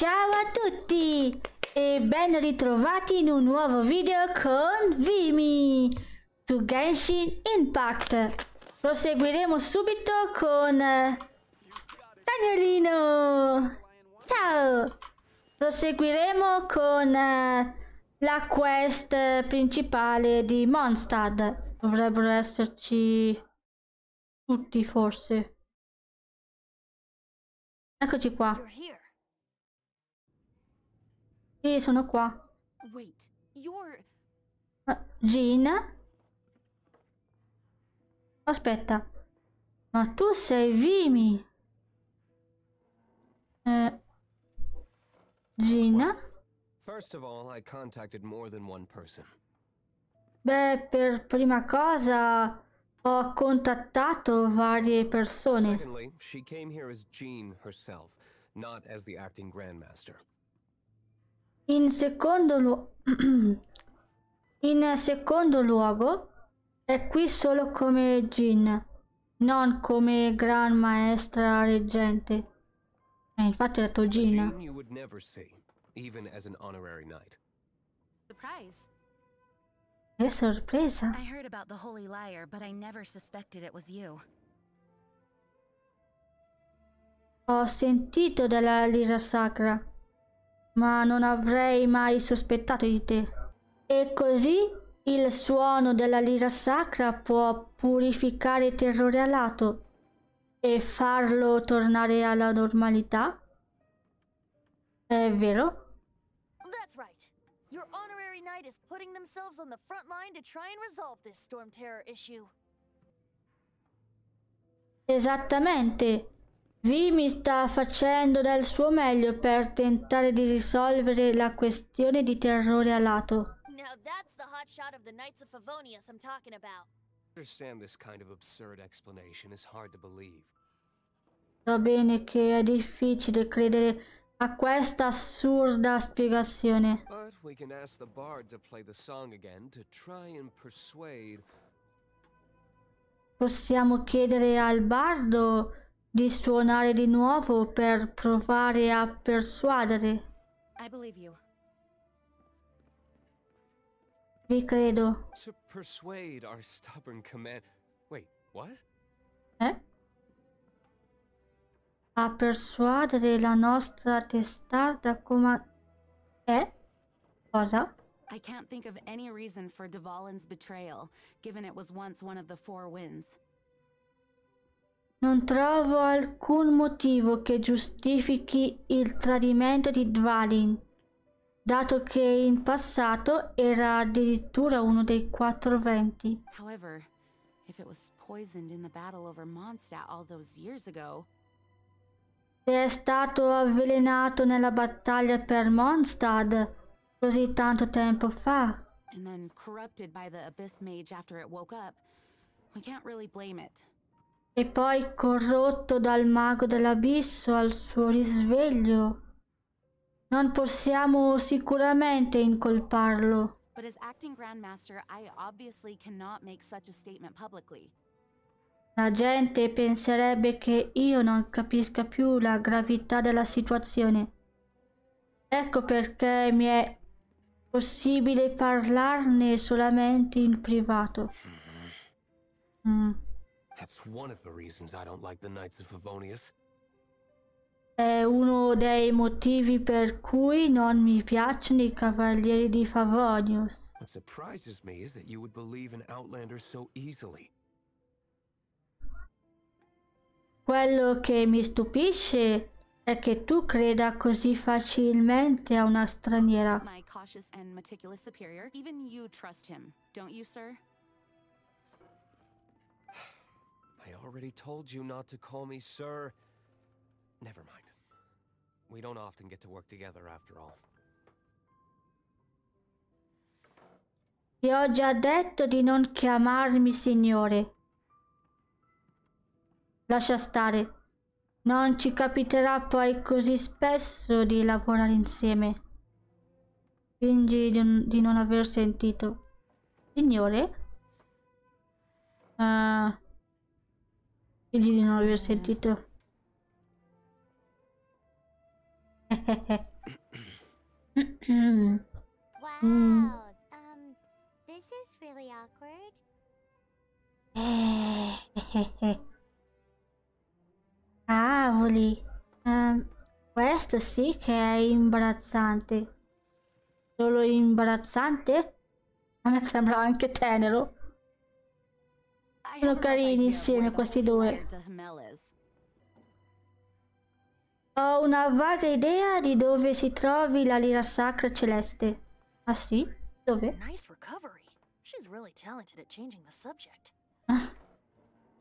Ciao a tutti e ben ritrovati in un nuovo video con Vimi su Genshin Impact. Proseguiremo subito con Danielino. Ciao. Proseguiremo con la quest principale di Mondstadt. Dovrebbero esserci tutti forse. Eccoci qua. Sì, sono qua. Jean? Aspetta. Ma tu sei Vimi? Jean? Beh, per prima cosa ho contattato varie persone. Secondly, she came here as Jean herself, not as the acting grandmaster. In secondo luogo, è qui solo come Jean, non come Gran Maestra Reggente. Infatti ho detto Jean. Jean you would never see, even as an honorary knight. Surprise. Che sorpresa. I heard about the holy liar, but I never suspected it was you. Ho sentito della Lyra Sacra, ma non avrei mai sospettato di te. E così il suono della Lyra Sacra può purificare il terrore alato e farlo tornare alla normalità? È vero? That's right. Your honorary knight is putting themselves on the front line to try and resolve this storm terror issue. Esattamente. Vimi sta facendo del suo meglio per tentare di risolvere la questione di terrore alato. Now that's the hot shot of the Knights of Favonius I'm talking about. Understand this kind of absurd explanation is hard to believe. Va bene che è difficile credere a questa assurda spiegazione. But we can ask the bard to play the song again to try and persuade. Possiamo chiedere al bardo di suonare di nuovo per provare a persuadere. I believe you. Vi credo. To persuade our stubborn command. Wait, what? Eh? A persuadere la nostra testarda comand... Eh? Cosa? I can't think of any reason for Dvalin's betrayal, given it was once one of the four winds. Non trovo alcun motivo che giustifichi il tradimento di Dvalin, dato che in passato era addirittura uno dei quattro venti. However, if it was poisoned in the battle over Mondstadt all those years ago, è stato avvelenato nella battaglia per Mondstadt così tanto tempo fa. And then corrupted by the abyss mage after it woke up. We can't really blame it. E poi corrotto dal mago dell'abisso al suo risveglio. Non possiamo sicuramente incolparlo. But as acting grandmaster, I obviously cannot make such a statement publicly. La gente penserebbe che io non capisca più la gravità della situazione. Ecco perché mi è possibile parlarne solamente in privato. È uno dei motivi per cui non mi piacciono i cavalieri di Favonius. What surprises me is that you would believe an outlander so easily. Quello che mi stupisce è che tu creda così facilmente a una straniera. Ti ho già detto di non chiamarmi signore. Lascia stare, non ci capiterà poi così spesso di lavorare insieme. Fingi di non aver sentito. Signore? Fingi di non aver sentito. Wow. This is really awkward. Cavoli. Questo sì che è imbarazzante. Solo imbarazzante? A me sembra anche tenero. Sono carini insieme questi due. Ho una vaga idea di dove si trovi la Lyra Sacra Celeste. Ah sì? Dove?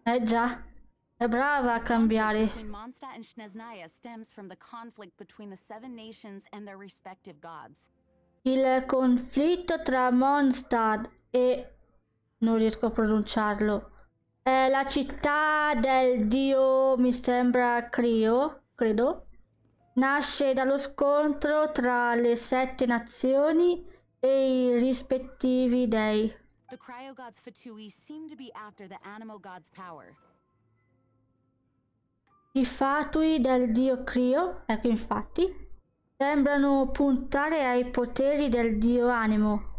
Eh già, è brava a cambiare. Mondstadt and Snezhnaya stems from the conflict between the seven nations and their respective gods. Il conflitto tra Mondstadt e... non riesco a pronunciarlo. È la città del dio, mi sembra, Cryo, credo. Nasce dallo scontro tra le sette nazioni e i rispettivi dei. The Cryo gods Fatui seem to be after the Anemo gods power. I Fatui del dio Cryo, ecco infatti, sembrano puntare ai poteri del dio Anemo.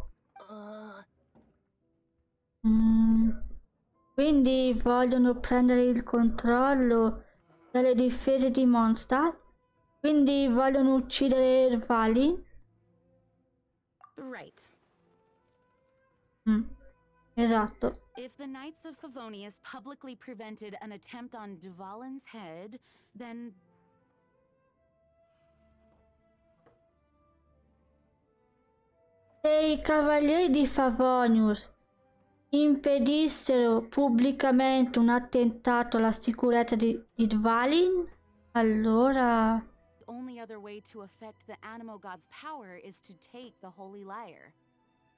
Quindi vogliono prendere il controllo delle difese di Mondstadt. Quindi vogliono uccidere Dvalin. Right. Esatto. If the Knights of Favonius publicly prevented an attempt on Dvalin's head, then se i cavalieri di Favonius impedissero pubblicamente un attentato alla sicurezza di Dvalin, allora the only other way to affect the Anemo god's power is to take the holy lyre.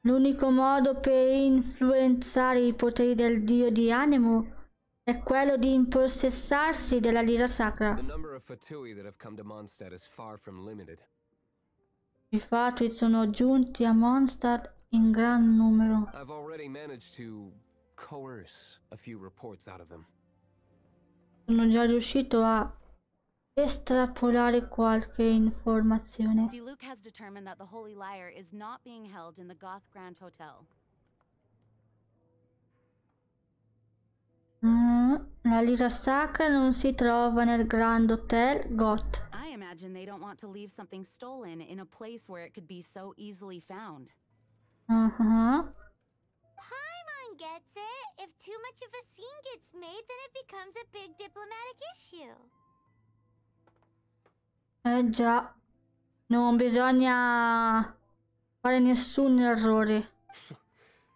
L'unico modo per influenzare i poteri del dio di Anemo è quello di impossessarsi della Lyra Sacra. The number of Fatui that have come to Mondstadt is far from limited. I Fatui sono giunti a Mondstadt in gran numero. I've already managed to coerce a few reports out of them. Sono già riuscito a estrapolare qualche informazione. Diluc has determined that the Holy Lyre is not being held in the Goth Grand Hotel. La Lyra Sacra non si trova nel Grand Hotel Goth. I imagine they don't want to leave something stolen in a place where it could be so easily found. Paimon gets it. If too much of a scene gets made, then it becomes a big diplomatic issue. Eh già, non bisogna fare nessun errore.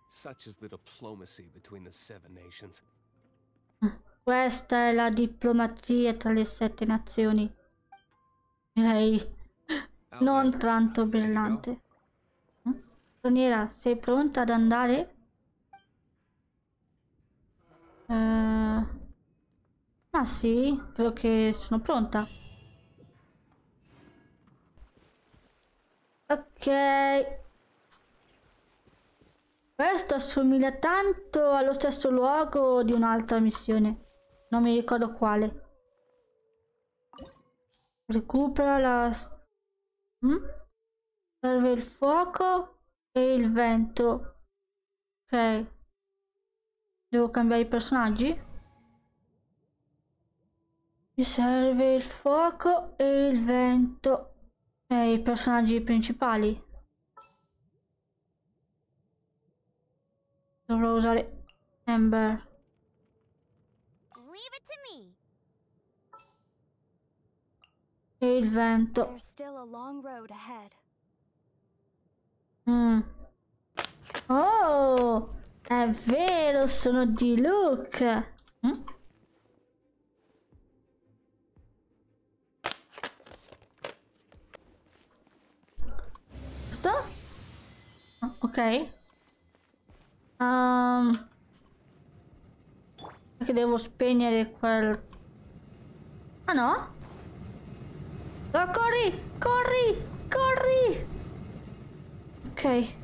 Such is the diplomacy between the seven nations. Questa è la diplomazia tra le sette nazioni. Direi non tanto brillante. Daniela, sei pronta ad andare? Ah sì, credo che sono pronta. Ok. Questo assomiglia tanto allo stesso luogo di un'altra missione. Non mi ricordo quale. Recupera la... Serve il fuoco e il vento. Ok. Devo cambiare i personaggi? Mi serve il fuoco e il vento. E i personaggi principali. Dovrò usare Amber. E il vento. Oh, è vero, sono Diluc. Sto? Ok. Perché devo spegnere quel... ah no? Oh, corri, corri, corri! Ok.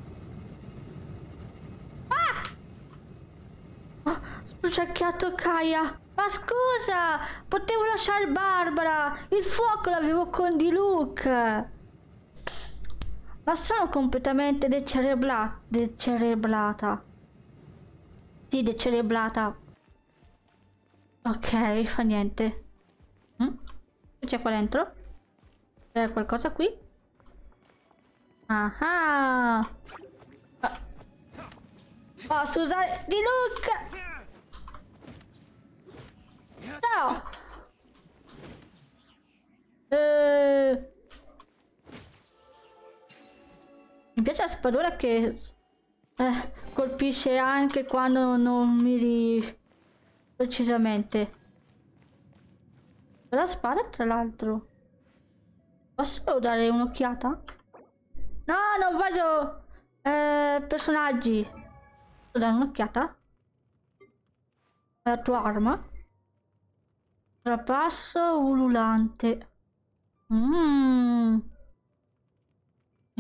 Ah! Ho spucciacchiato Kaeya. Ma scusa, potevo lasciare Barbara. Il fuoco l'avevo con Diluc. Ma sono completamente decerebrata. Sì, decerebrata. Ok, fa niente. C'è qua dentro? C'è qualcosa qui? Ah. Posso usare Diluc? Ciao! Mi piace la spadura che colpisce anche quando non miri precisamente. La spada, tra l'altro. Posso dare un'occhiata? No, non voglio personaggi. Posso dare un'occhiata? La tua arma. Trapasso ululante. Il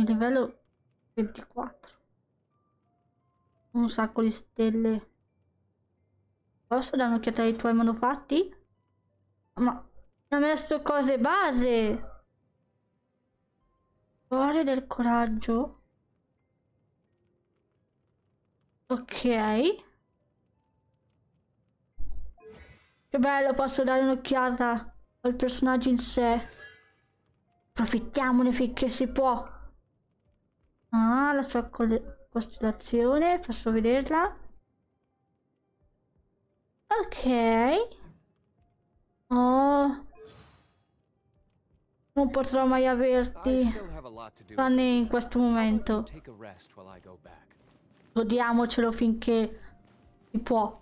livello 24. Un sacco di stelle. Posso dare un'occhiata ai tuoi manufatti? Ma ha messo cose base. Cuore del coraggio. Ok. Che bello, posso dare un'occhiata al personaggio in sé. Approfittiamone finché si può. Ah, la sua costellazione, posso vederla. Ok. Oh. Non potrò mai averti, tranne in questo momento. Godiamocelo finché si può.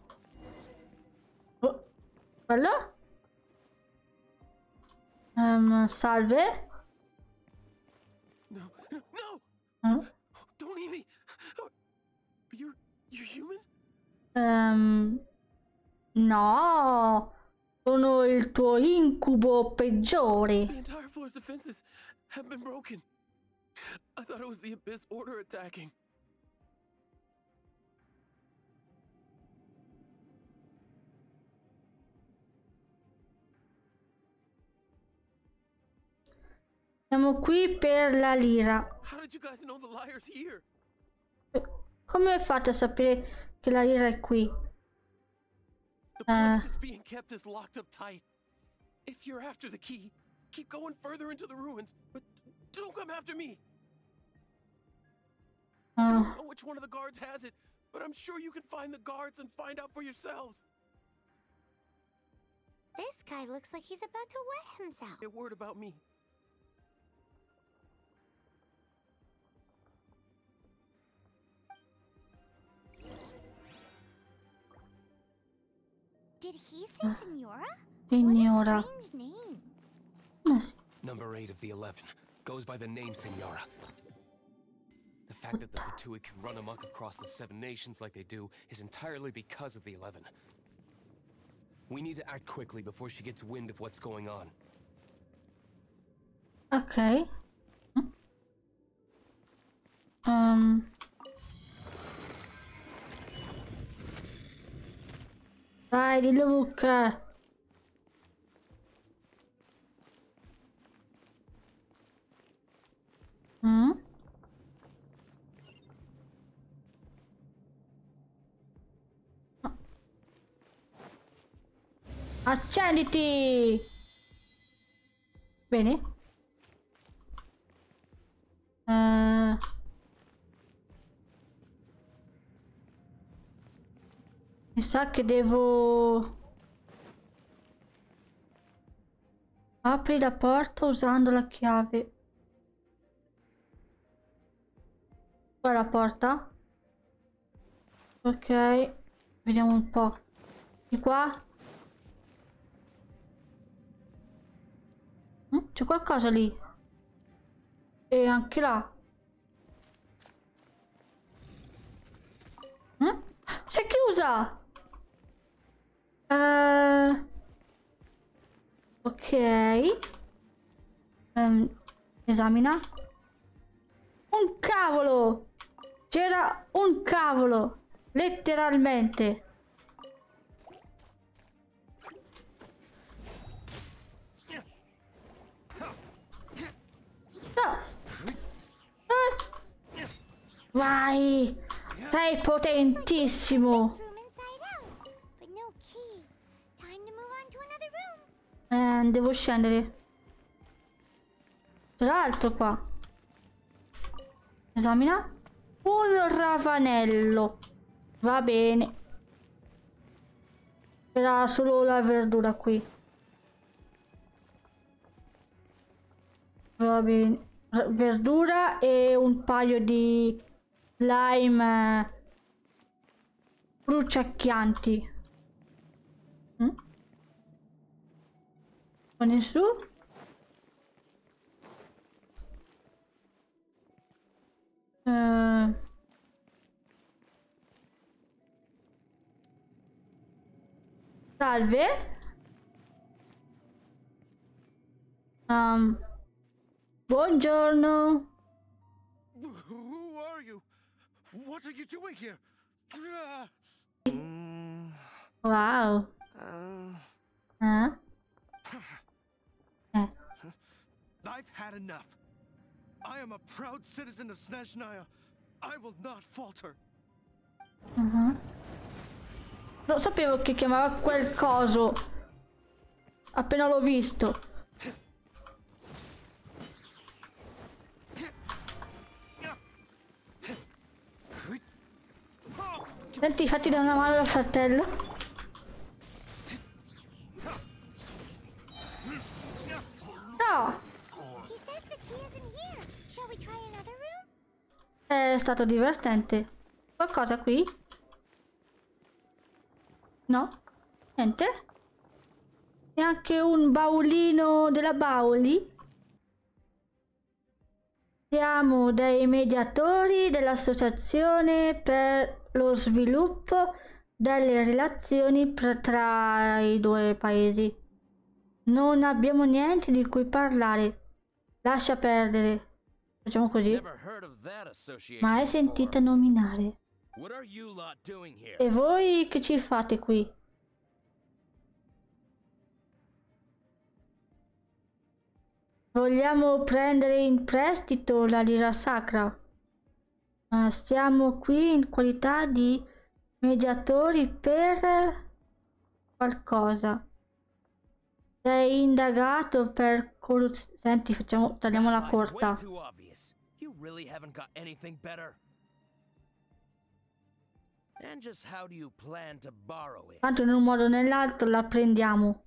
Quello? Salve. Don't eat me. You're human? No. Sono il tuo incubo peggiore. The entire floor's defenses have been broken. I thought it was the Abyss Order attacking. Siamo qui per la lira. Come fate a sapere che la lira è qui? This guy looks like he's about to wet himself. A word about me. Did he say Signora? Signora. What a strange name. Yes. Number 8 of the 11 goes by the name Signora. The fact that the Fatui can run amok across the 7 nations like they do is entirely because of the 11. We need to act quickly before she gets wind of what's going on. Okay. Dai, Diluc! Accenditi! Bene. Mi sa che devo... Apri la porta usando la chiave. Qua la porta. Ok. Vediamo un po'. Di qua. C'è qualcosa lì. E anche là. Si è chiusa! Ok. Esamina. Un cavolo! C'era un cavolo! Letteralmente. Vai! Sei potentissimo! Devo scendere. C'è l'altro qua. Esamina. Un ravanello. Va bene. C'era solo la verdura qui. Va bene. Verdura e un paio di lime bruciacchianti. Con il su. Salve. Buongiorno. Who are you? What are you doing here? Wow. I've had enough. I am a proud citizen of Snezhnaya. I will not falter. Non sapevo che chiamava quel coso. Appena l'ho visto. Senti, fatti da una mano dal fratello. No. È stato divertente. Qualcosa qui? No? Niente? Neanche un baulino della Bauli? Siamo dei mediatori dell'associazione per lo sviluppo delle relazioni tra i due paesi. Non abbiamo niente di cui parlare. Lascia perdere. Facciamo così. Mai sentita nominare. E voi che ci fate qui? Vogliamo prendere in prestito la Lyra Sacra. Ma siamo qui in qualità di mediatori per qualcosa. Sei indagato per corruzione. Senti, facciamo, tagliamo la corta. Tanto in un modo o nell'altro la prendiamo.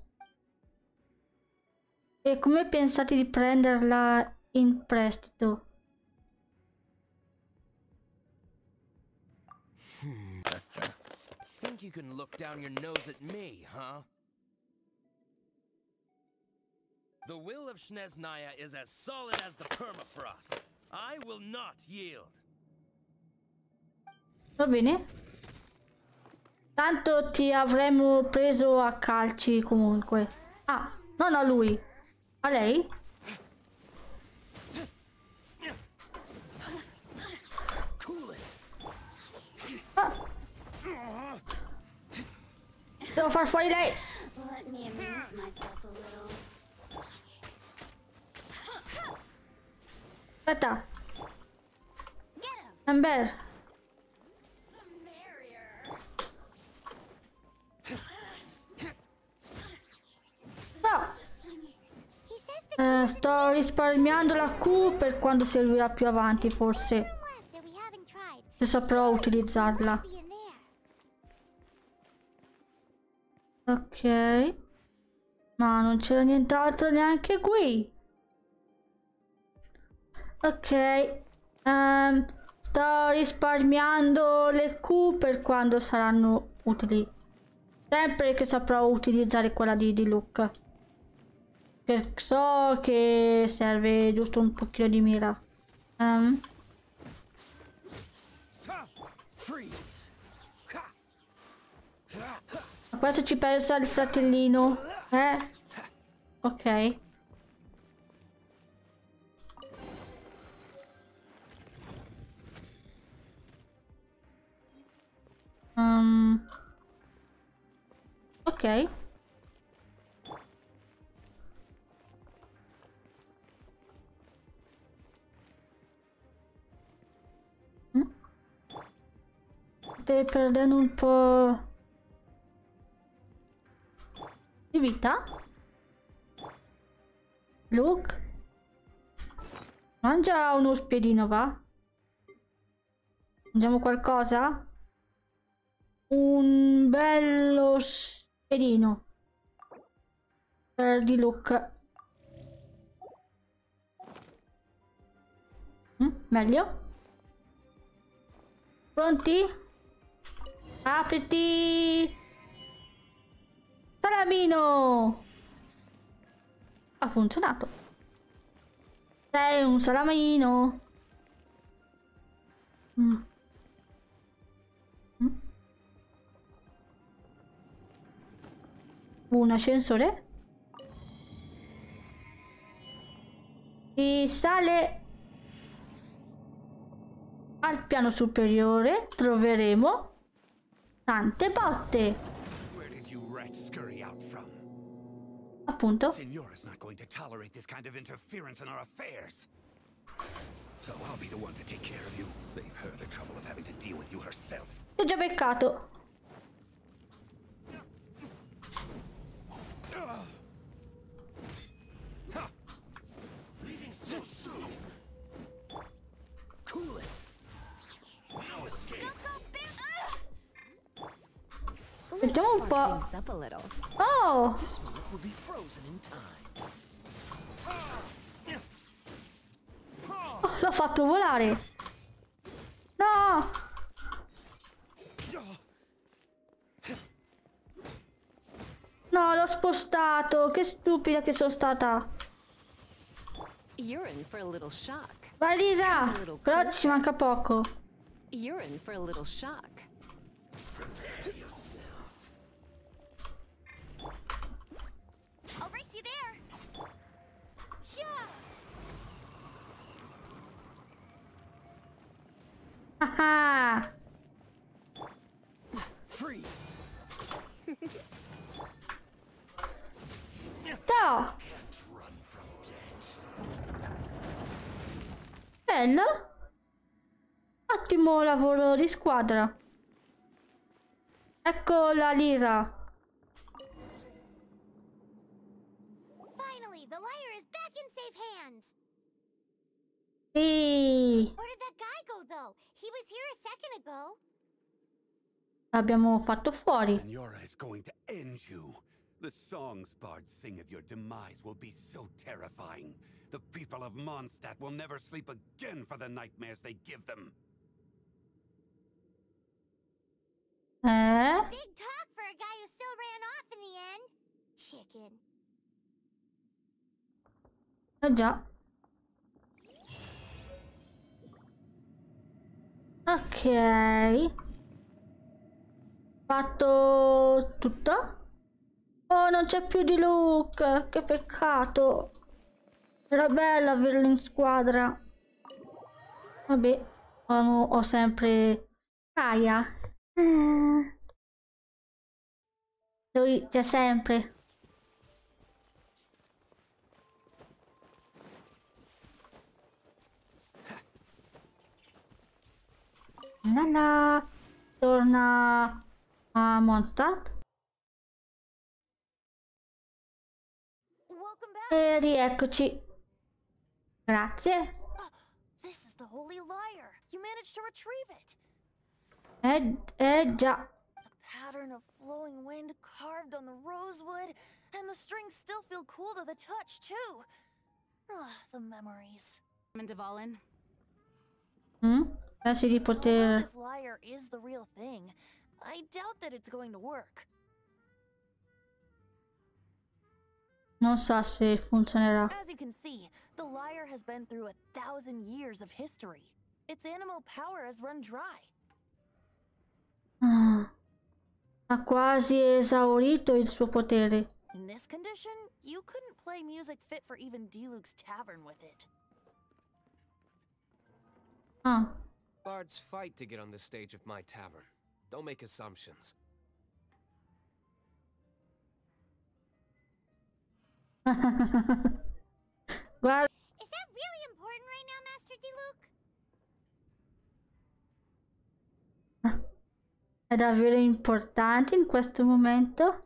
E come pensate di prenderla in prestito? Think you can look down your nose at me, huh? The will of Snezhnaya is as solid as the permafrost. I will not yield. Va bene. Tanto ti avremmo preso a calci comunque. Ah, non a lui. A lei? Ah. Devo far fuori lei. Aspetta, Amber. No. Sto risparmiando la Q per quando servirà più avanti, forse. Se saprò utilizzarla. Ok. Ma non c'era nient'altro neanche qui. Ok, sto risparmiando le Q per quando saranno utili. Sempre che saprò utilizzare quella di Diluc. Perché so che serve giusto un pochino di mira. A questo ci pensa il fratellino, eh? Ok. Ok. state perdendo un po' di vita. Luke, mangia uno spiedino, va? Mangiamo qualcosa? Un bello spiedino per Diluc. Meglio. Pronti? Apriti! Salamino! Ha funzionato. Sei un salamino. Un ascensore? Si sale al piano superiore, troveremo tante botte. Appunto. L'ho già beccato. Sentiamo un po'. Oh! Oh, l'ho fatto volare. No! No, l'ho spostato. Che stupida che sono stata. Vai, Lisa! Però ci manca poco. You're in for a little shock. Prepare yourselves. I'll race you there. Yeah. Haha. Freeze. Ciao. Bello. Ottimo lavoro di squadra. Ecco la Lyra. Finally, the Lyra is back in safe hands. Sì. Where did that guy go though? He was here a second ago. L'abbiamo fatto fuori. Signora is going to end you. The songs bards sing of your demise will be so terrifying. The people of Mondstadt will never sleep again for the nightmares they give them. Big talk for a guy who still ran off in the end. Chicken. Già. Ok. Fatto tutto? Oh, non c'è più Diluc. Che peccato. Era bello averlo in squadra. Vabbè. Ho sempre Kaeya. Lui c'è sempre. Nanna torna a Mondstadt e rieccoci. Grazie. Già. Pattern of flowing wind carved on the rosewood, and the strings still feel cool to the touch too. The memories. Dvalin. Pensi di poter. This liar is the real thing. I doubt that it's going to work. Non so se funzionerà. As you can see, the liar has been through 1,000 years of history. Its animal power has run dry. Ha quasi esaurito il suo potere. In this condition, you couldn't play music fit for even Diluc's tavern with it. Bards fight to get on the stage of my tavern. Don't make assumptions. Guarda. Is that really important right now, Master Diluc? È davvero importante in questo momento.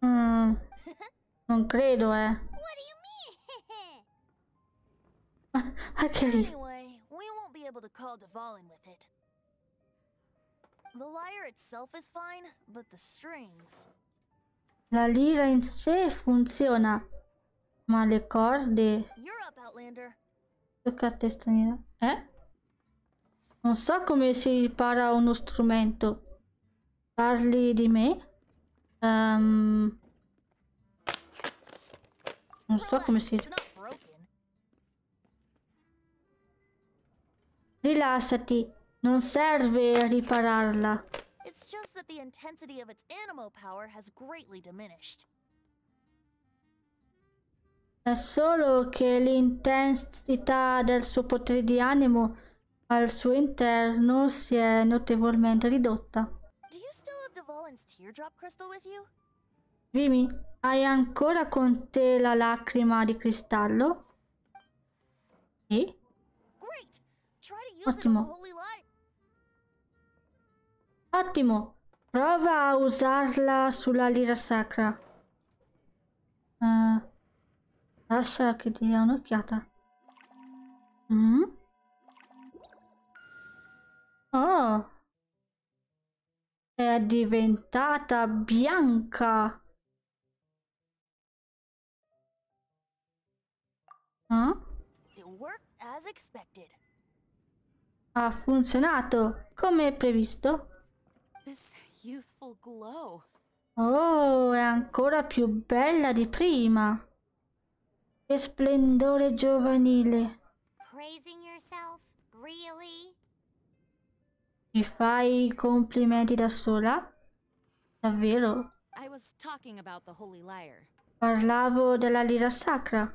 Non credo, Okay. Anyway, we won't be able to call Dvalin with it. The lyre itself is fine, but the strings. La lira in sé funziona, ma le corde. Tocca a testa nera. Non so come si ripara uno strumento. Parli di me? Non so come si... Rilassati, non serve ripararla. It's just that the intensity of its anemo power has greatly diminished. È solo che l'intensità del suo potere di anemo al suo interno si è notevolmente ridotta. Vimi, hai ancora con te la lacrima di cristallo? Sì. Ottimo. Ottimo. Prova a usarla sulla lira sacra. Lascia che ti dia un'occhiata. Oh. È diventata bianca. Ha funzionato come previsto. Oh, è ancora più bella di prima. Che splendore giovanile. Mi fai i complimenti da sola? Davvero? Parlavo della lira sacra.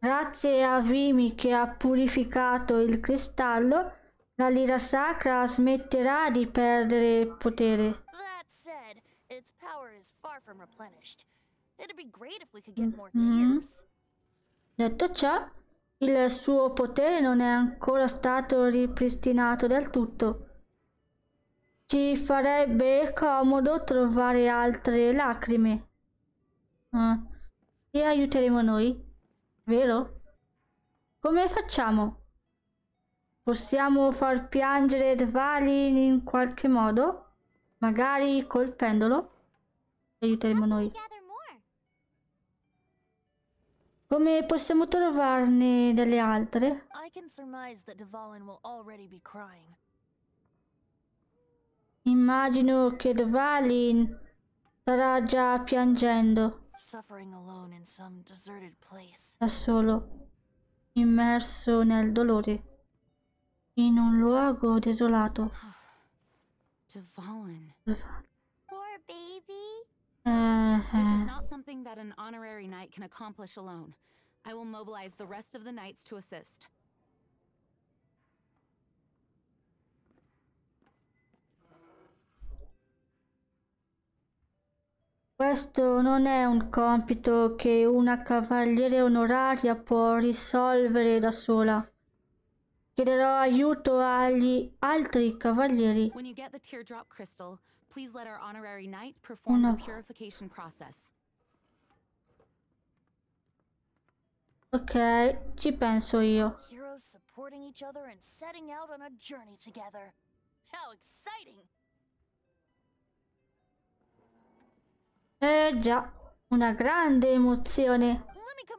Grazie a Vimi che ha purificato il cristallo, la lira sacra smetterà di perdere potere. Detto ciò, il suo potere non è ancora stato ripristinato del tutto. Ci farebbe comodo trovare altre lacrime. E aiuteremo noi, vero? Come facciamo? Possiamo far piangere Dvalin in qualche modo? Magari colpendolo? Aiuteremo noi. Come possiamo trovarne delle altre? Immagino che Dvalin starà già piangendo. Da solo, immerso nel dolore, in un luogo desolato. Dvalin. Poor baby. This is not something that an honorary knight can accomplish alone. I will mobilize the rest of the knights to assist. Questo non è un compito che una cavaliere onoraria può risolvere da sola. Chiederò aiuto agli altri cavalieri. When you get the teardrop crystal, please let our honorary knight perform the purification process. Ok, ci penso io. Heroes supporting each other and setting out on a journey together. How exciting! Eh già, una grande emozione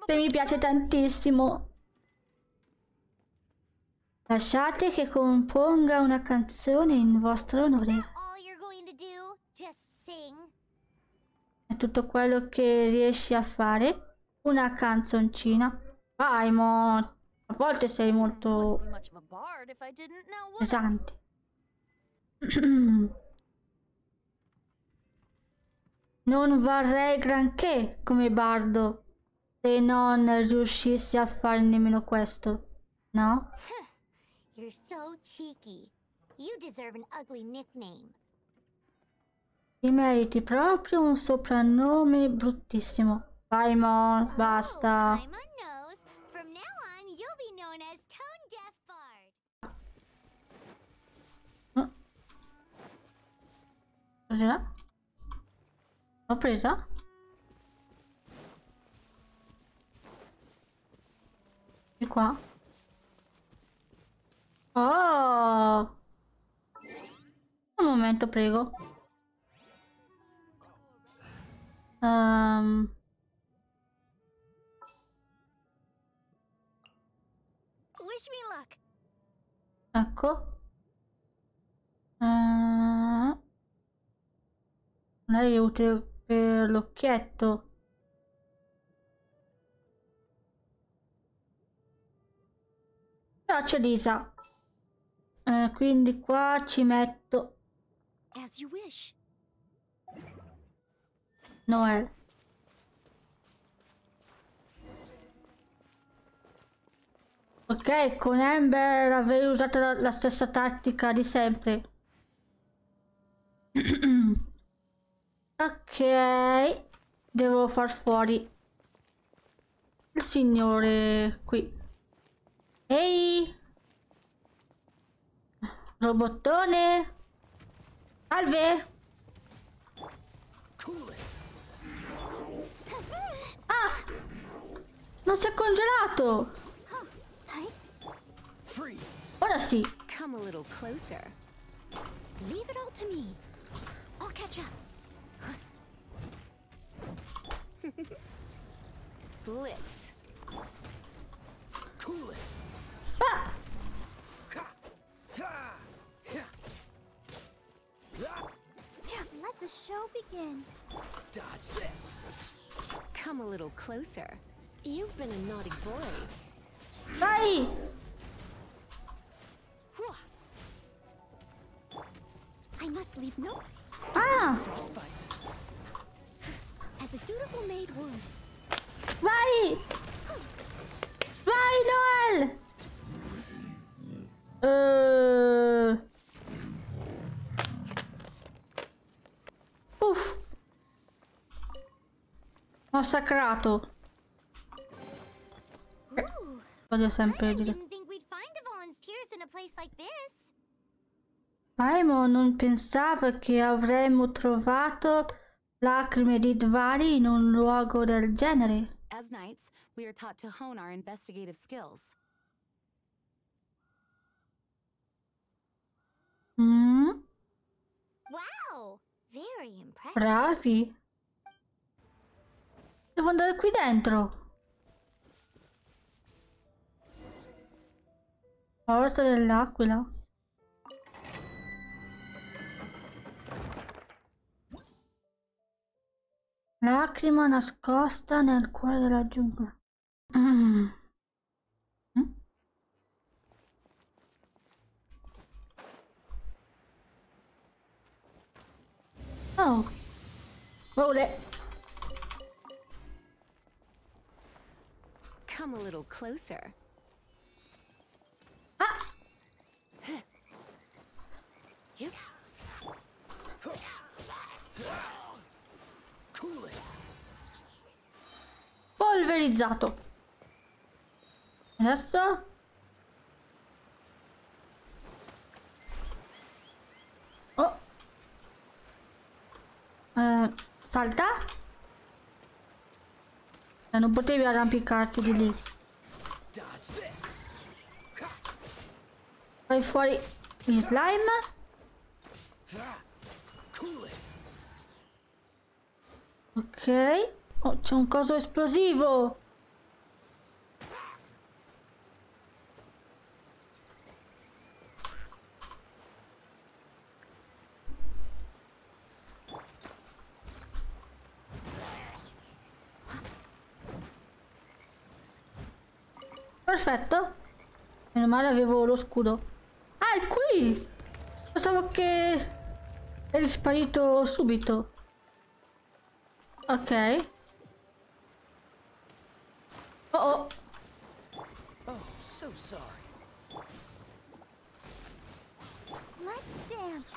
che mi piace tantissimo. Lasciate che componga una canzone in vostro onore. È tutto quello che riesci a fare, una canzoncina. Paimon, a volte sei molto pesante. Non varrei granché come bardo se non riuscissi a fare nemmeno questo, no? You're so cheeky. You deserve an ugly nickname. Ti meriti proprio un soprannome bruttissimo. Paimon, basta. Paimon knows. From now on, you'll be known as Tone Deaf Bard. Cos'era? L'ho presa? E qua? Oh! Un momento, prego. Ecco. Lei è utile per l'occhietto. Però c'è Lisa. Quindi qua ci metto Noelle. Ok, con Amber avrei usato la stessa tattica di sempre. Ok, devo far fuori il signore qui. Ehi, robottone, salve. Ah, non si è congelato. Ora sì. Come a little closer. Leave it all to me. I'll catch up. Blitz. Cool it. Ah! Let the show begin. Dodge this. Come a little closer. You've been a naughty boy. Vai! I must leave no. Ah! Frostbite. As a dutiful maid would. Vai! Vai, Noelle! Uff! Massacrato. Voglio sempre dire. Paimon non pensava che avremmo trovato lacrime di Dvalin in un luogo del genere. As knights, we are taught to hone our investigative skills. Wow, very impressive. Bravi. Devo andare qui dentro. Forza dell'aquila. Lacrima nascosta nel cuore della giungla. Oh, vole. Come a little closer. Ah! Polverizzato. Adesso salta. Non potevi arrampicarti di lì. Fai fuori gli slime. Ok. Oh, c'è un coso esplosivo. Perfetto. Meno male avevo lo scudo. Ah, è qui. Pensavo che eri sparito subito. Ok. Oh, so sorry. Let's dance.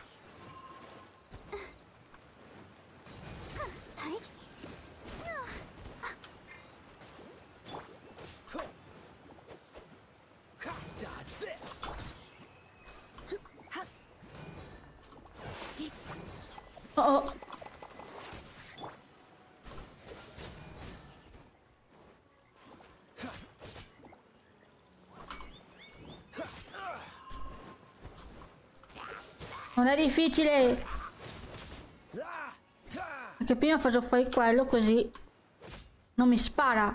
Dodge this. Oh. Non è difficile. Perché prima faccio fuori quello così non mi spara.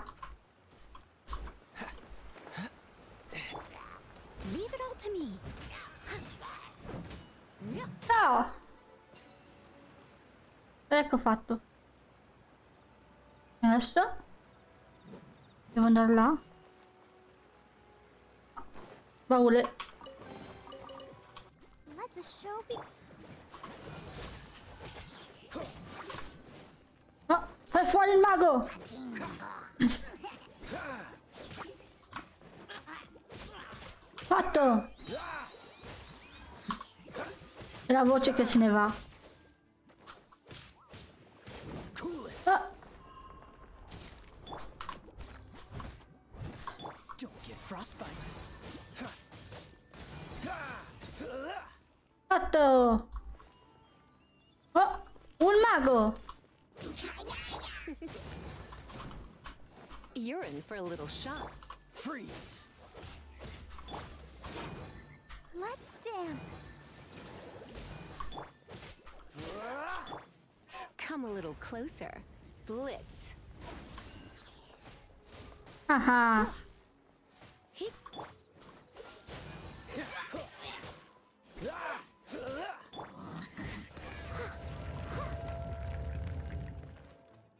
No. Ecco fatto. Adesso devo andare là. Baule. No, fai fuori il mago. Fatto. È la voce che se ne va. Ah. Fatto. Oh, un mago. You're in for a little shock. Freeze. Let's dance. Come a little closer. Blitz. Haha.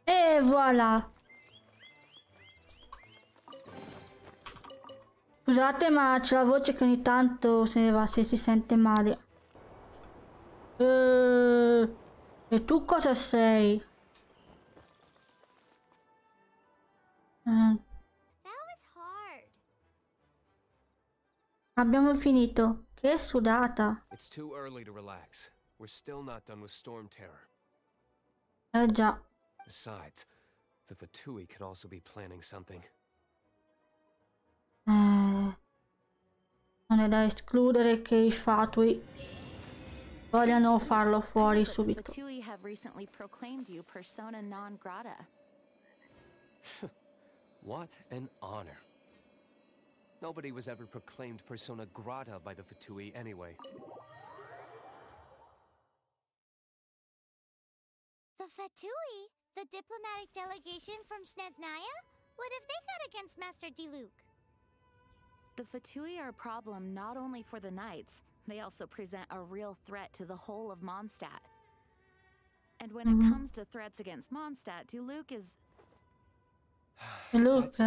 E voilà. Scusate, ma c'è la voce che ogni tanto se ne va se si sente male. E tu cosa sei? Abbiamo finito. Che sudata. Già. Besides, the Fatui could also be planning something. Non è da escludere che i Fatui vogliono farlo fuori subito. Fatui have recently proclaimed you persona non grata. What an honor. Nobody was ever proclaimed persona grata by the Fatui anyway. The Fatui, the diplomatic delegation from Snezhnaya? What have they got against Master Diluc? The Fatui are a problem not only for the knights. They also present a real threat to the whole of Mondstadt. And when it comes to threats against Mondstadt, Diluc is... Diluc,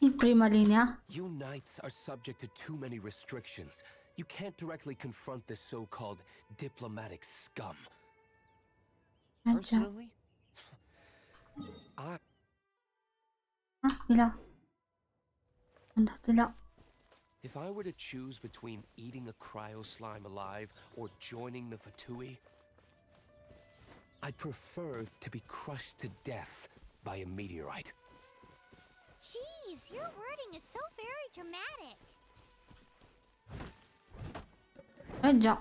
in prima linea. You knights are subject to too many restrictions. You can't directly confront this so-called diplomatic scum. Personally, I... Ah, di là. Andate là. If I were to choose between eating a cryo slime alive or joining the Fatui, I'd prefer to be crushed to death by a meteorite. Jeez, your wording is so very dramatic. Già.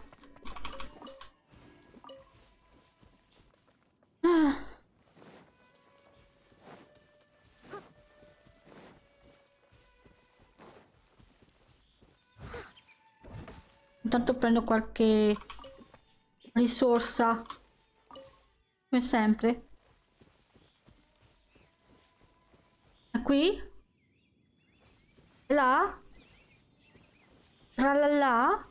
Intanto prendo qualche risorsa, come sempre. E qui? Là? Tra la là?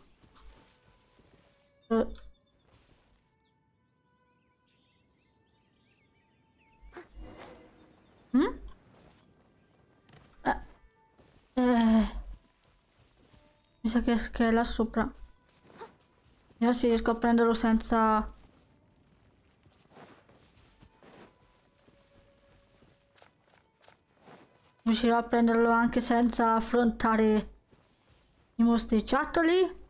Mi sa che è là sopra. Io si riesco a prenderlo senza... Riuscirò a prenderlo anche senza affrontare i mostriciattoli.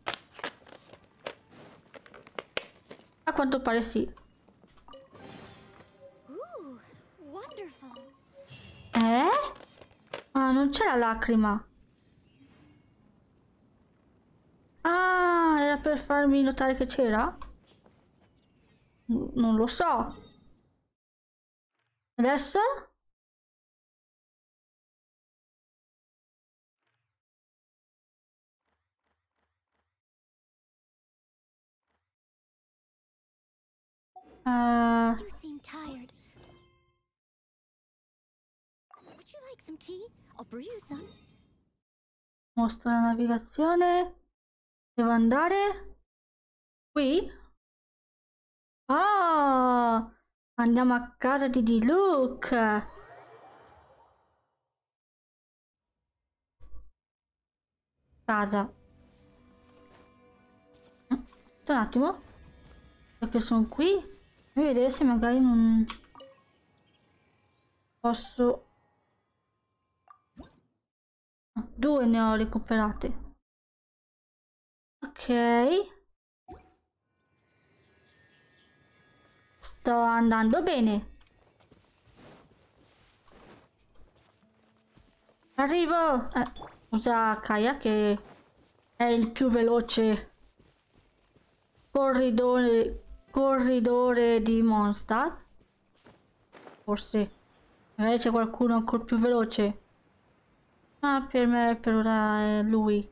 A quanto pare sì. Ah, non c'è la lacrima. Ah, era per farmi notare che c'era? Non lo so. Adesso? You seem tired. Would you like some tea? I'll brew you some. Mostra la navigazione. Devo andare qui? Oh! Andiamo a casa di Diluc. Casa. Un attimo. Perché sono qui? Voglio vedere se magari non posso. 2 ne ho recuperate. Ok. Sto andando bene. Arrivo. Usa Kaeya che è il più veloce corridore di Mondstadt. Forse magari c'è qualcuno ancora più veloce, ma per me per ora è lui.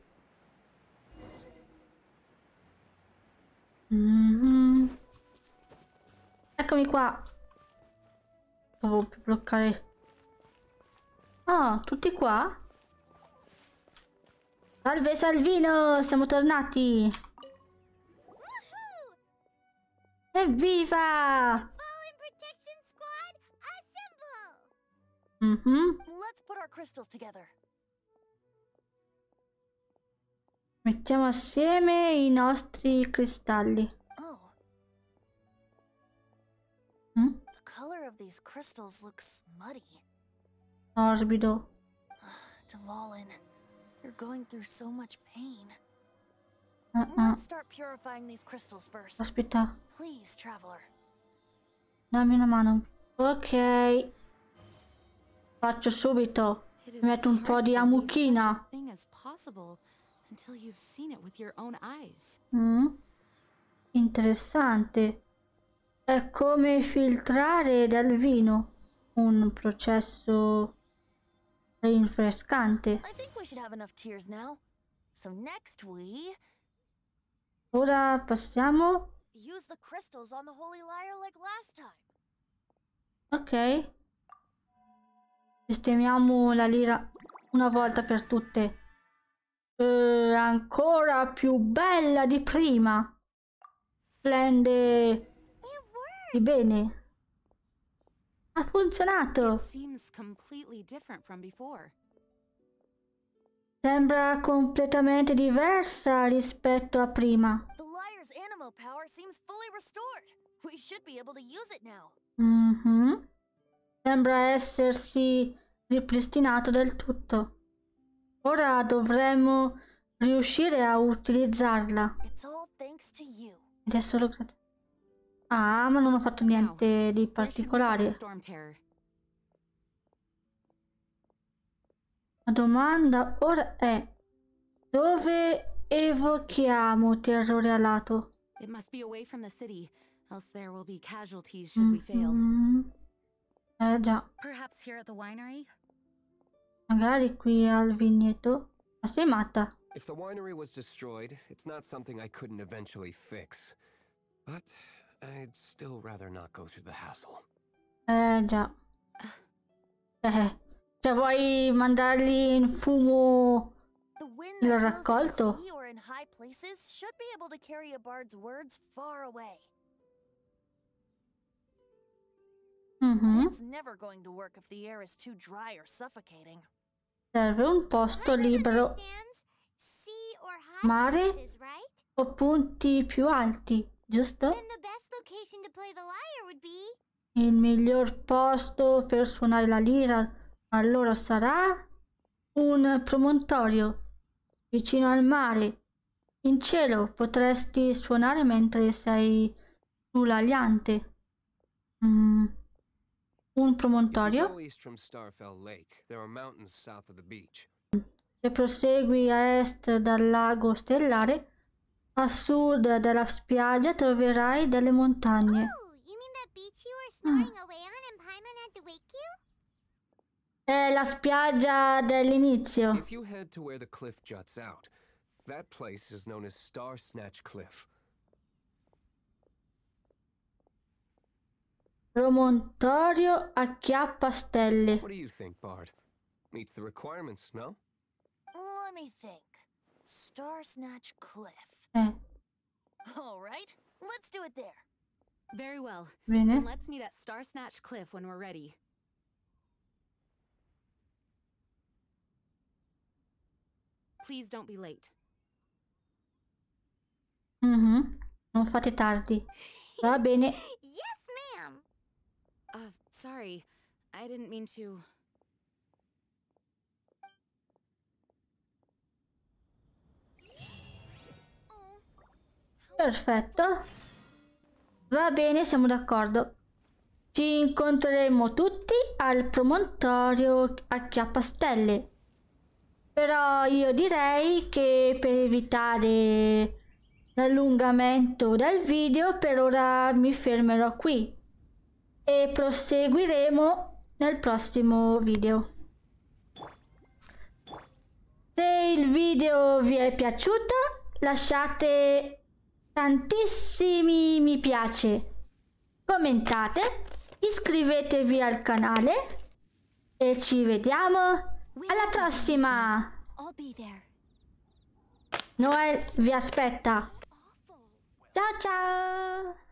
Eccomi qua. Devo bloccare. Ah, tutti qua? Salve Salvino, siamo tornati. Evviva! Mettiamo assieme i nostri cristalli. Torbido. Dvalin, you're going through so much pain. Let's start purifying these crystals first. Aspetta. Please, traveler. Dammi una mano. Ok. Faccio subito. Mi metto un po' di amuchina. Interessante. È come filtrare dal vino. Un processo rinfrescante. Ora passiamo. Ok. Sistemiamo la lira una volta per tutte. Ancora più bella di prima. Splende di bene. Ha funzionato. Sembra completamente diversa rispetto a prima. Anemo power seems fully restored. We should be able to use it now. Sembra essersi ripristinato del tutto. Ora dovremmo riuscire a utilizzarla. Ed è solo grazie. Ah, ma non ho fatto niente di particolare. La domanda ora è dove evochiamo terrore alato. Già. Magari qui al vigneto. Ma sei matta. If the winery was destroyed, it's not something I couldn't eventually fix. But I'd still rather not go through the hassle. Già. Cioè vuoi mandarli in fumo il raccolto? Serve un posto libero, mare o punti più alti, giusto? Il miglior posto per suonare la lira allora sarà un promontorio vicino al mare. In cielo potresti suonare mentre sei sull'aliante. Un promontorio. Se prosegui a est dal lago stellare, a sud della spiaggia troverai delle montagne. È la spiaggia dell'inizio. That place is known as Star Snatch Cliff. Promontorio acchiappa stelle. What do you think, Bard? Meets the requirements, no? Let me think. Star Snatch Cliff. All right. Let's do it there. Very well. And let's meet at Star Snatch Cliff when we're ready. Please don't be late. Non fate tardi. Va bene. Yes, ma'am. Sorry. I didn't mean to. Perfetto. Va bene, siamo d'accordo. Ci incontreremo tutti al promontorio acchiappastelle. Però io direi che per evitare l'allungamento del video per ora mi fermerò qui e proseguiremo nel prossimo video. Se il video vi è piaciuto, lasciate tantissimi mi piace, commentate, iscrivetevi al canale e ci vediamo alla prossima. Noelle vi aspetta. Ciao ciao!